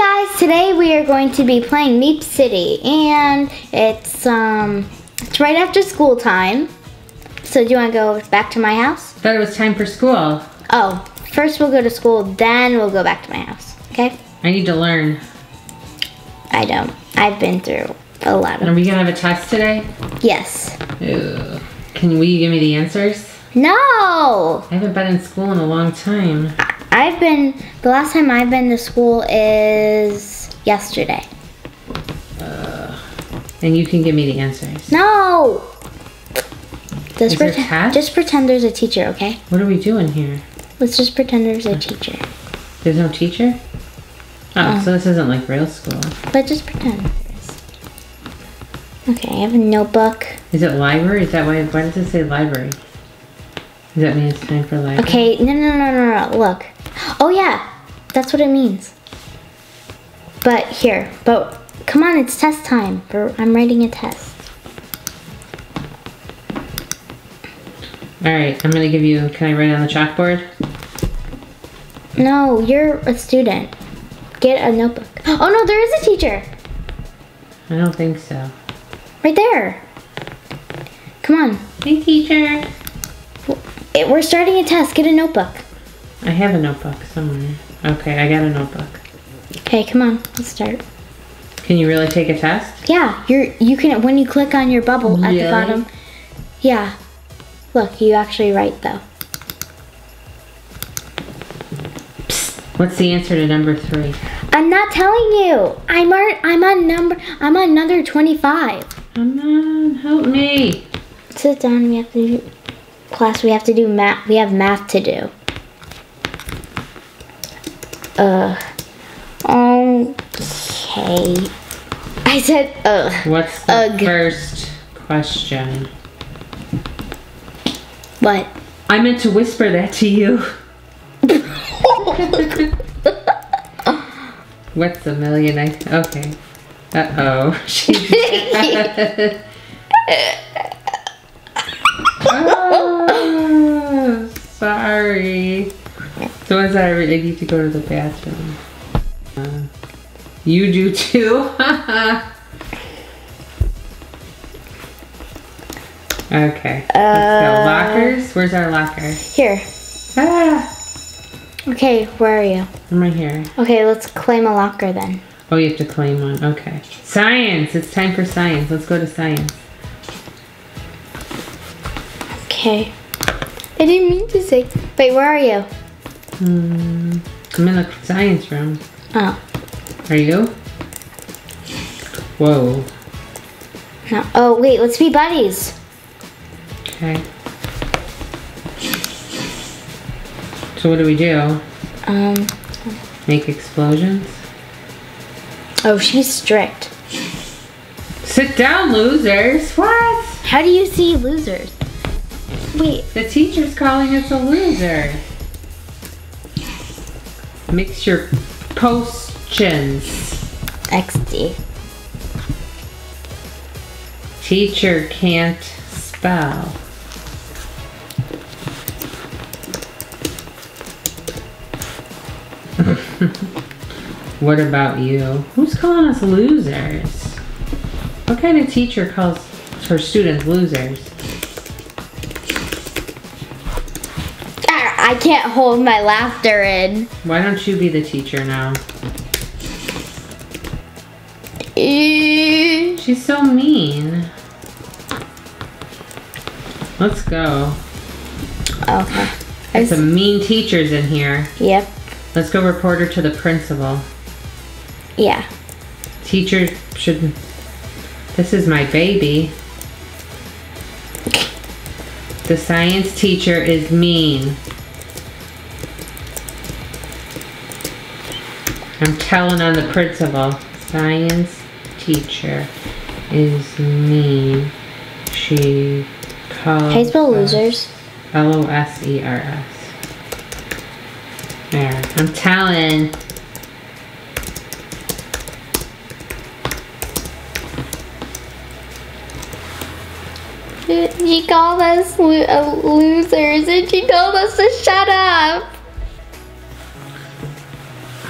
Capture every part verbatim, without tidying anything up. Hey guys, today we are going to be playing Meep City, and it's um it's right after school time. So do you want to go back to my house? I thought it was time for school. Oh, first we'll go to school, then we'll go back to my house, okay? I need to learn. I don't. I've been through a lot of. Are we going to have a test today? Yes. Ew. Can we give me the answers? No! I haven't been in school in a long time. I've been, the last time I've been to school is yesterday. Uh, and you can give me the answers. No! Just, is there a test? Just pretend there's a teacher, okay? What are we doing here? Let's just pretend there's a teacher. There's no teacher? Oh, um, so this isn't like real school. But just pretend there is. Okay, I have a notebook. Is it library? Is that why, why does it say library? Does that mean it's time for library? Okay, no, no, no, no, no, look. Oh yeah, that's what it means. But here, but come on, it's test time. I'm writing a test. All right, I'm gonna give you, can I write on the chalkboard? No, you're a student. Get a notebook. Oh no, there is a teacher. I don't think so. Right there. Come on. Hey teacher. We're starting a test, get a notebook. I have a notebook somewhere. Okay, I got a notebook. Okay, come on, let's start. Can you really take a test? Yeah, you're, you can, when you click on your bubble really? At the bottom. Yeah, look, you actually write though. Psst. What's the answer to number three? I'm not telling you. I'm on, I'm on number, I'm on number twenty-five. Come on, help me. Sit down, we have to do class, we have to do math. We have math to do. Uh, okay. I said, uh. What's the ugh. First question? What? I meant to whisper that to you. What's a million? I okay. Uh oh. She's oh, sorry. So is that I really need to go to the bathroom. Uh, you do too? Okay. Uh, so lockers? Where's our locker? Here. Ah. Okay, where are you? I'm right here. Okay, let's claim a locker then. Oh, you have to claim one. Okay. Science! It's time for science. Let's go to science. Okay. I didn't mean to say. Wait, where are you? Um, I'm in the science room. Oh. Are you? Whoa. No. Oh, wait, let's be buddies. Okay. So what do we do? Um. Make explosions? Oh, she's strict. Sit down, losers. What? How do you see losers? Wait. The teacher's calling us a loser. Mix your potions. X D. Teacher can't spell. What about you? Who's calling us losers? What kind of teacher calls her students losers? I can't hold my laughter in. Why don't you be the teacher now? E She's so mean. Let's go. Okay. There's some mean teachers in here. Yep. Let's go report her to the principal. Yeah. Teacher should... This is my baby. The science teacher is mean. I'm telling on the principal. Science teacher is mean. She calls. Hey, spell losers. L O S E R S. There. I'm telling. She called us lo uh, losers and she told us to shut up.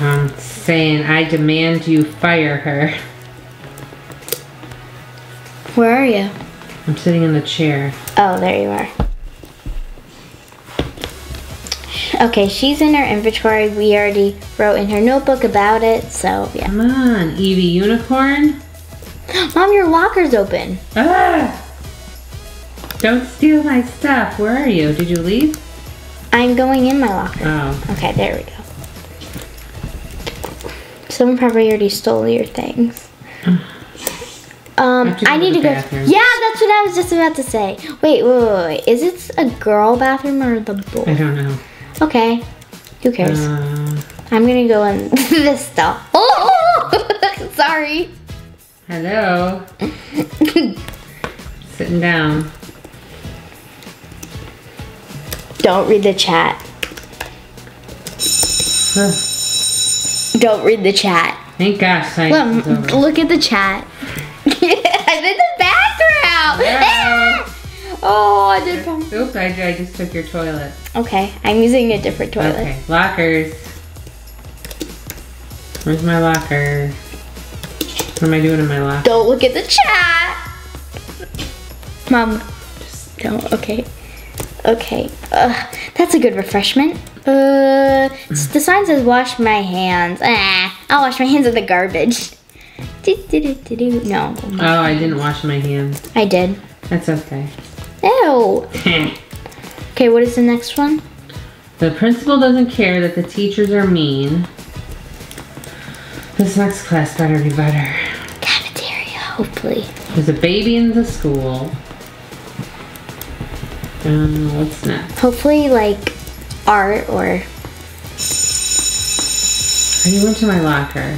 Um. saying, I demand you fire her. Where are you? I'm sitting in the chair. Oh, there you are. Okay, she's in her inventory. We already wrote in her notebook about it, so yeah. Come on, Evie unicorn. Mom, your locker's open. Ah! Don't steal my stuff. Where are you? Did you leave? I'm going in my locker. Oh. Okay, there we go. Someone probably already stole your things. Um, I, I need to go. Yeah, that's what I was just about to say. Wait, wait, wait, wait. Is it a girl bathroom or the boy? I don't know. Okay. Who cares? Uh, I'm gonna go in this stuff. Oh! Sorry. Hello. Sitting down. Don't read the chat. Huh. Don't read the chat. Thank gosh. Look, over. Look at the chat. I'm in the bathroom. Yeah. Oh, I did. Oops, I, I just took your toilet. Okay, I'm using a different toilet. Okay, lockers. Where's my locker? What am I doing in my locker? Don't look at the chat. Mom, just don't. Okay. Okay, uh, that's a good refreshment. Uh, the sign says wash my hands. Ah, I'll wash my hands with the garbage. Do, do, do, do, do. No. Oh, I didn't wash my hands. I did. That's okay. Ew. Okay, what is the next one? The principal doesn't care that the teachers are mean. This next class better be better. Cafeteria, hopefully. There's a baby in the school. Um, what's next? Hopefully, like, art or... I went to my locker.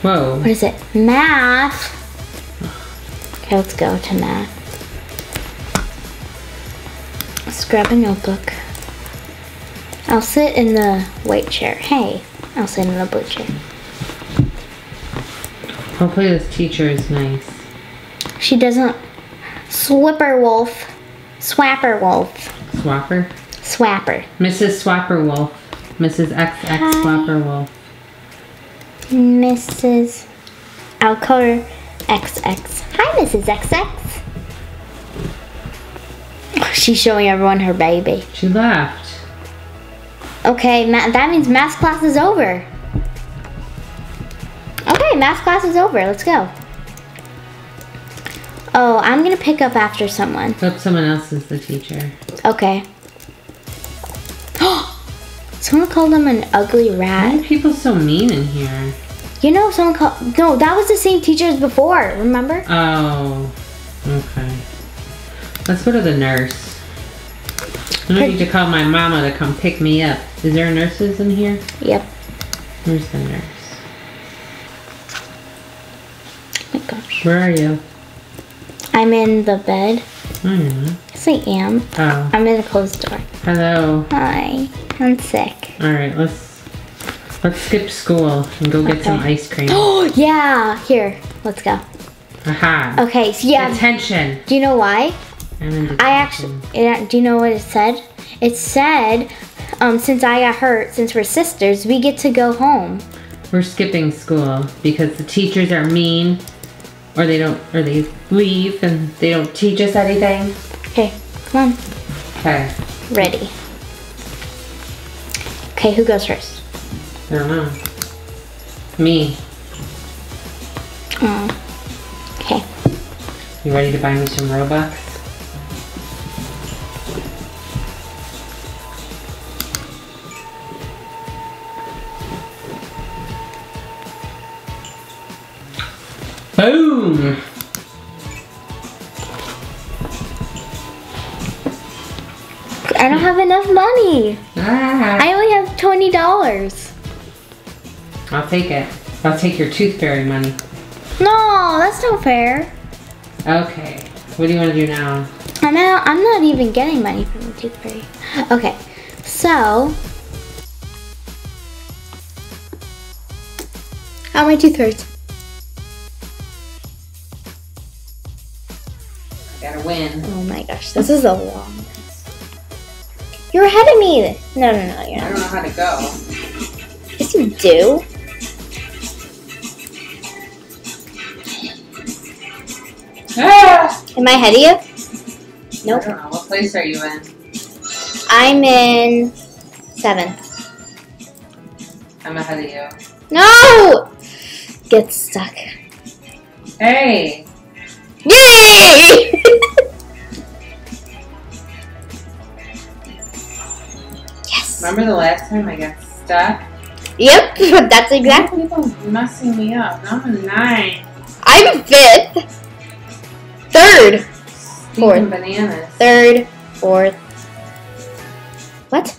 Whoa. What is it? Math. Okay, let's go to math. Let's grab a notebook. I'll sit in the white chair. Hey, I'll sit in the blue chair. Hopefully this teacher is nice. She doesn't... Swapper Wolf. Swapper Wolf. Swapper? Swapper. Missus Swapper Wolf. Missus X X Hi. Swapper Wolf. Missus I'll call her X X. Hi, Missus X X. Oh, she's showing everyone her baby. She left. Okay, ma that means math class is over. Okay, math class is over. Let's go. Oh, I'm gonna pick up after someone. Hope someone else is the teacher. Okay. Someone called him an ugly rat. Why are people so mean in here? You know, someone called... No, that was the same teacher as before, remember? Oh, okay. Let's go to the nurse. I need to call my mama to come pick me up. Is there nurses in here? Yep. Where's the nurse? Oh my gosh. Where are you? I'm in the bed. Mm. Yes, I am. Oh. I'm in a closed door. Hello. Hi. I'm sick. All right, let's let's skip school and go get okay. some ice cream. Oh yeah, here. Let's go. Aha. Okay. So yeah. Attention. Do you know why? I'm in detention. I actually. It, do you know what it said? It said, um, since I got hurt, since we're sisters, we get to go home. We're skipping school because the teachers are mean. Or they don't, or they leave and they don't teach us anything. Okay, come on. Okay. Ready. Okay, who goes first? I don't know. Me. Oh. Okay. You ready to buy me some Robux? Boom! I don't have enough money. Ah. I only have twenty dollars. I'll take it. I'll take your tooth fairy money. No, that's not fair. Okay. What do you want to do now? I'm not, I'm not even getting money from the tooth fairy. Okay. So... Oh, my tooth hurts. Gotta win. Oh my gosh, this is a long list. You're ahead of me! No, no, no, you're not. I don't know how to go. Yes, you do. Ah. Am I ahead of you? Nope. I don't know. What place are you in? I'm in seven. I'm ahead of you. No! Get stuck. Hey! Yay! Yes! Remember the last time I got stuck? Yep, that's exactly. People messing me up. I'm a nine. I'm fifth. Third. Fourth. Bananas. Third. Fourth. What?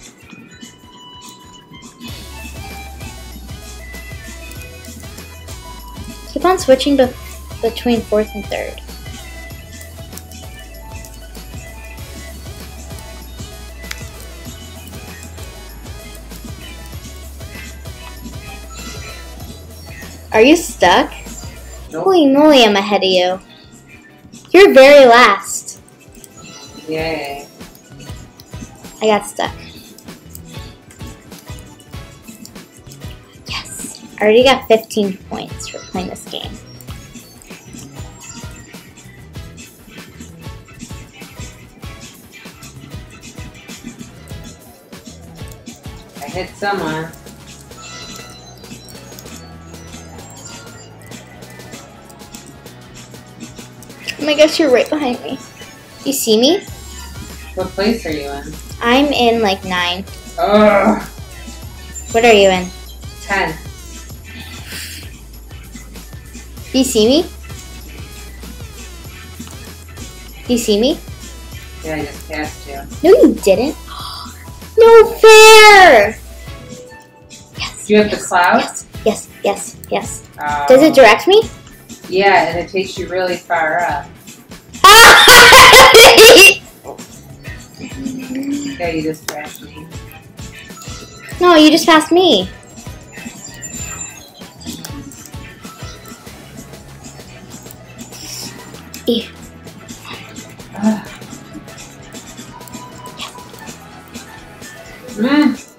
Keep on switching be between fourth and third. Are you stuck? Nope. Holy moly, I'm ahead of you. You're very last. Yay. I got stuck. Yes. I already got fifteen points for playing this game. I hit someone. Oh my gosh, you're right behind me. You see me? What place are you in? I'm in like nine. Ugh. What are you in? ten. Do you see me? Do you see me? Yeah, I just passed you. No, you didn't. No fair! Yes. Do you have yes, the clouds? Yes, yes, yes. yes. Oh. Does it direct me? Yeah, and it takes you really far up. Yeah, you just passed me. No, you just passed me. Yeah. Uh. Mm.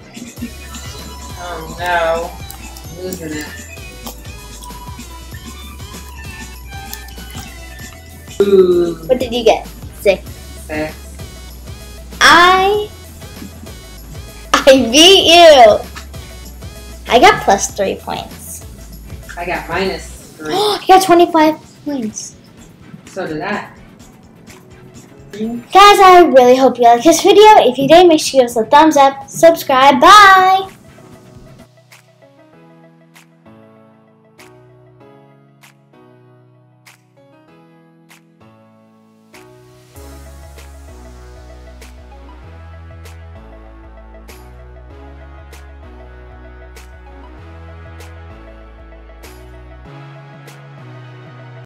Oh no, I'm losing it. What did you get? Six. Six. I... I beat you! I got plus three points. I got minus three. I got twenty-five points. So did I. Guys, I really hope you liked this video. If you did, make sure you give us a thumbs up. Subscribe. Bye!